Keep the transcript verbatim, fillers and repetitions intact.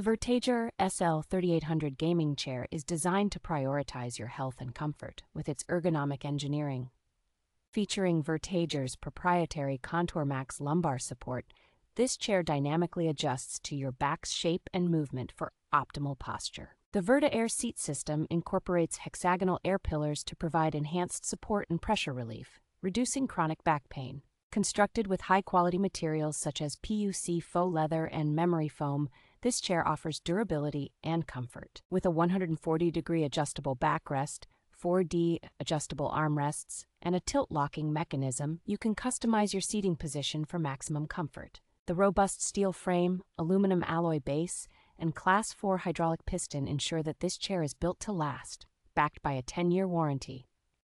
The Vertagear S L thirty-eight hundred gaming chair is designed to prioritize your health and comfort with its ergonomic engineering. Featuring Vertagear's proprietary ContourMax lumbar support, this chair dynamically adjusts to your back's shape and movement for optimal posture. The VertaAir seat system incorporates hexagonal air pillars to provide enhanced support and pressure relief, reducing chronic back pain. Constructed with high-quality materials such as P U C faux leather and memory foam, this chair offers durability and comfort. With a one hundred forty degree adjustable backrest, four D adjustable armrests, and a tilt-locking mechanism, you can customize your seating position for maximum comfort. The robust steel frame, aluminum alloy base, and Class four hydraulic piston ensure that this chair is built to last, backed by a ten year warranty.